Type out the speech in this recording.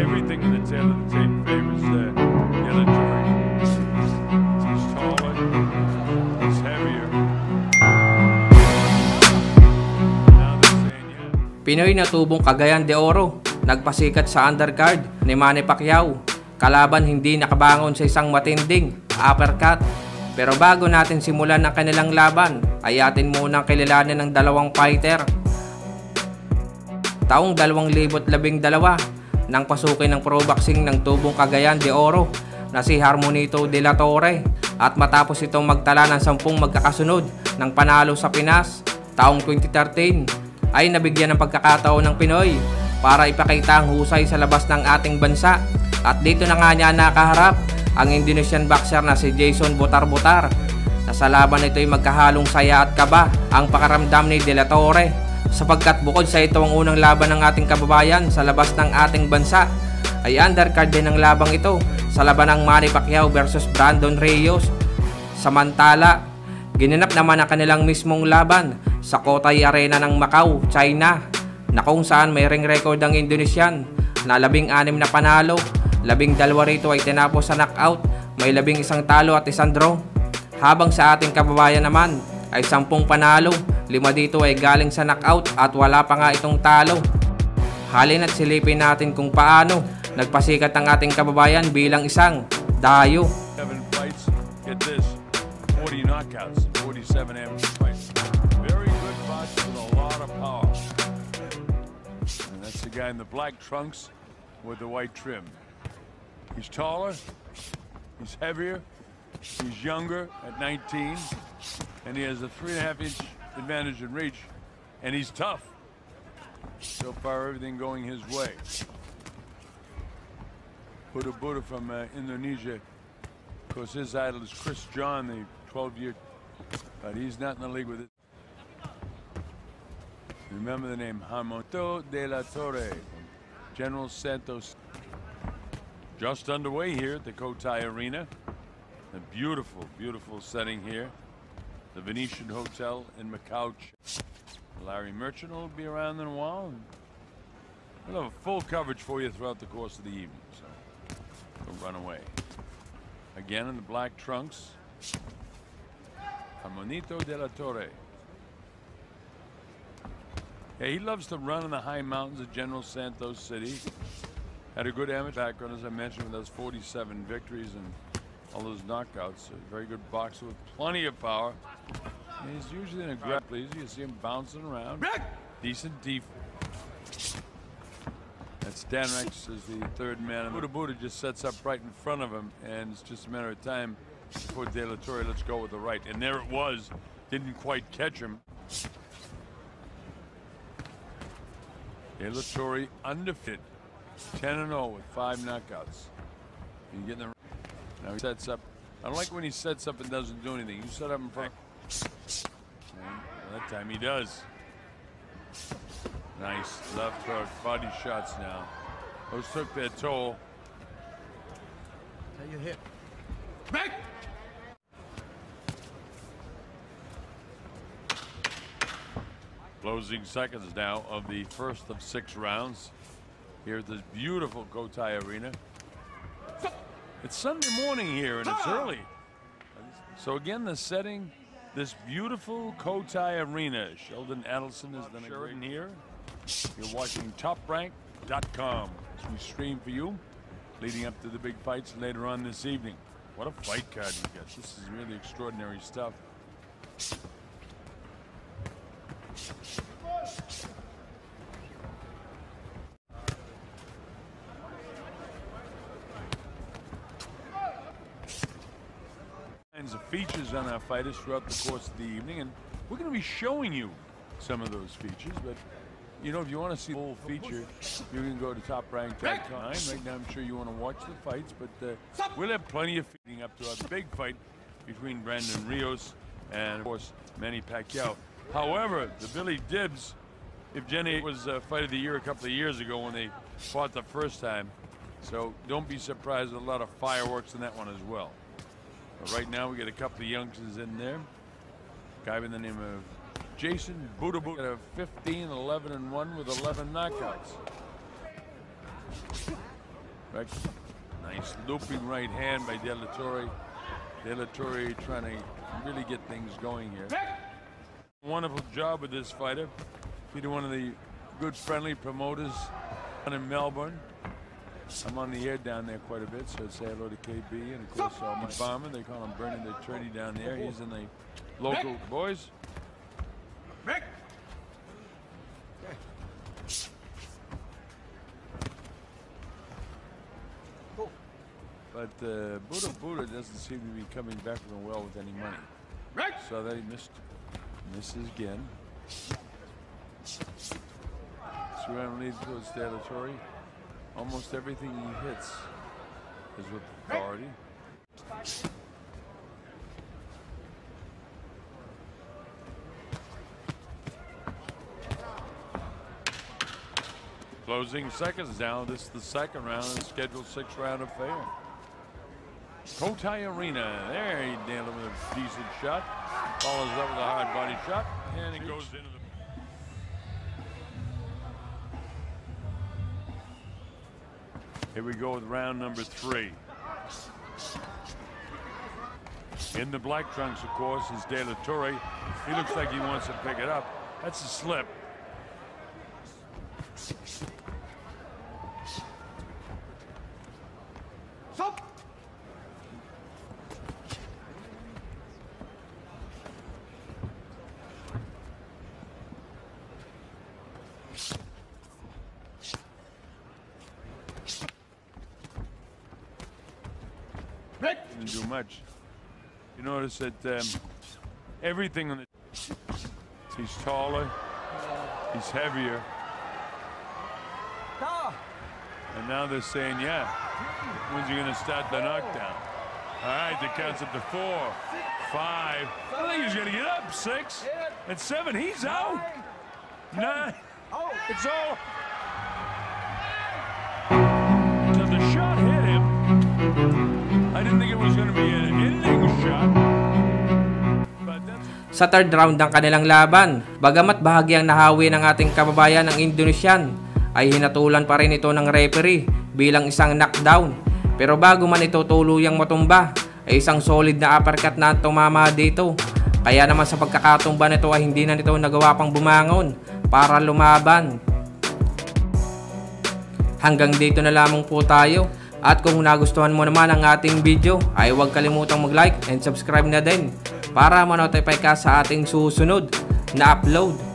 everything in the tape favors Yellowjoy. He's taller, he's heavier. Now they're saying, yeah. Pinoy na tubong Cagayan de Oro, nagpasikat sa undercard ni Manny Pacquiao. Kalaban hindi nakabangon sa isang matinding uppercut. Pero bago natin simulan ang kanilang laban, ay atin muna ang kilalanin ng dalawang fighter. Taong 2012 nang pasukin ng pro boxing ng tubong Cagayan de Oro na si Harmonito de la Torre, at matapos itong magtala ng 10 magkakasunod ng panalo sa Pinas, taong 2013 ay nabigyan ng pagkakataon ng Pinoy para ipakita ang husay sa labas ng ating bansa. At dito na nga niya nakaharap ang Indonesian boxer na si Jason Butar-Butar. Sa laban nito ay magkahalong saya at kaba ang pakaramdam ni De La Torre, sapagkat bukod sa ito ang unang laban ng ating kababayan sa labas ng ating bansa, ay undercard din ang labang ito sa laban ng Manny Pacquiao versus Brandon Rios. Samantala, ginanap naman ang kanilang mismong laban sa Cotai Arena ng Macau, China, na kung saan may ring record ang Indonesian na 16 na panalo. 12 rito ay tinapos sa knockout, may 11 talo at 1 draw. Habang sa ating kababayan naman ay 10 panalo, 5 dito ay galing sa knockout at wala pa nga itong talo. Halin at silipin natin kung paano nagpasikat ang ating kababayan bilang isang dayo. 7 fights, get this, 40 knockouts, 47 amateur fights. Very good boss with a lot of power. And that's the guy in the black trunks with the white trim. He's taller, he's heavier, he's younger at 19, and he has a 3.5-inch advantage in reach, and he's tough. So far, everything going his way. Buddha from Indonesia, of course, his idol is Chris John, the 12-year, but he's not in the league with it. Remember the name, Harmonito de la Torre, General Santos. Just underway here at the Cotai Arena. A beautiful, beautiful setting here. The Venetian Hotel in Macau. Larry Merchant will be around in a while. We'll have full coverage for you throughout the course of the evening. So don't run away. Again in the black trunks. Harmonito de la Torre. Yeah, he loves to run in the high mountains of General Santos City. Had a good amateur background, as I mentioned, with those 47 victories and all those knockouts. A very good boxer with plenty of power. And he's usually an aggressive. You see him bouncing around. Decent defense. That's Dan Rex is the third man. And Buddha just sets up right in front of him, and it's just a matter of time before De La Torre lets go with the right. And there it was. Didn't quite catch him. De La Torre undefeated. 10-0 with 5 knockouts. You get in the now he sets up. I don't like when he sets up and doesn't do anything. You set up in front. That time he does. Nice left hook, body shots now. Those took their toll. How you hit? Back. Closing seconds now of the first of 6 rounds. Here at this beautiful Cotai Arena. It's Sunday morning here, and it's early. So again, the setting, this beautiful Cotai Arena. Sheldon Adelson is the Sheridan here. You're watching toprank.com. We stream for you, leading up to the big fights later on this evening. What a fight card you get. This is really extraordinary stuff. Of features on our fighters throughout the course of the evening, and we're going to be showing you some of those features. But you know, if you want to see the whole feature, you can go to toprank.com. Right now, I'm sure you want to watch the fights, but we'll have plenty of feeding up to our big fight between Brandon Rios and, of course, Manny Pacquiao. However, the Billy Dibs, if Jenny was fight of the year a couple of years ago when they fought the first time, so don't be surprised. A lot of fireworks in that one as well. But right now, we get a couple of youngsters in there. Guy by the name of Jason Butar-Butar at a 15-11-1 with 11 knockouts. Right. Nice looping right hand by De La Torre. De La Torre trying to really get things going here. Wonderful job with this fighter. He's one of the good friendly promoters down in Melbourne. I'm on the air down there quite a bit, so I'd say hello to KB and of course my bomber. They call him Brendan the Attorney down there. He's in the local boys. But Buddha doesn't seem to be coming back from well with any money. So they misses again. Surround leads towards De La Torre. Almost everything he hits is with authority. Closing seconds now. This is the second round of the scheduled six round affair. Cotai Arena. There he dealing with a decent shot. Follows up with a hard body shot. And it goes into the here we go with round number 3. In the black trunks, of course, is De La Torre. He looks like he wants to pick it up. That's a slip. Stop. Didn't do much. You notice that everything on the he's taller, he's heavier, and now they're saying, yeah, when's he gonna start the knockdown? All right, the counts up to 4, 5. I think he's gonna get up. 6 and 7. He's out. 9. Oh, it's all. So the shot hit him. I didn't think it was gonna be an ending shot. Sa third round ng kanilang laban, bagamat bahagi ang nahawi ng ating kababayan ng Indonesian, ay hinatulan pa rin ito ng referee bilang isang knockdown. Pero bago man ito tuluyang matumba, ay isang solid na uppercut na tumama dito. Kaya naman sa pagkakatumba nito ay hindi na nito nagawa pang bumangon para lumaban. Hanggang dito na lamang po tayo. At kung nagustuhan mo naman ang ating video ay huwag kalimutang mag-like and subscribe na din para ma-notify ka sa ating susunod na upload.